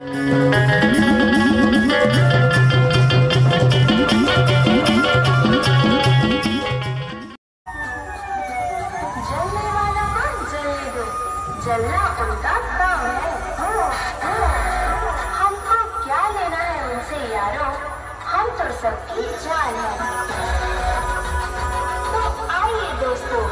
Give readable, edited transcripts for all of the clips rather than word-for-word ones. जलना अमिताभ काम है। हमको क्या लेना है उनसे यारों, हम तो सबकी जान है। तो आइए दोस्तों,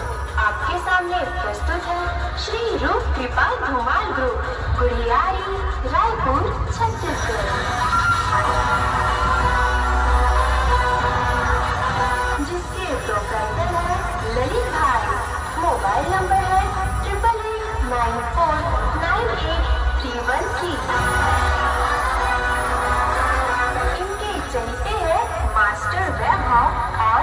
आपके सामने प्रस्तुत है श्री रूप कृपा धुमाल ग्रुप, गुड़ियारी, रायपुर, छत्तीसगढ़, जिसके प्रोप्राइटर है ललित भाई। मोबाइल नंबर है 8894983133। इनके चलते है मास्टर वैभव और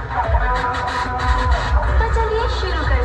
तो चलिए शुरू करें।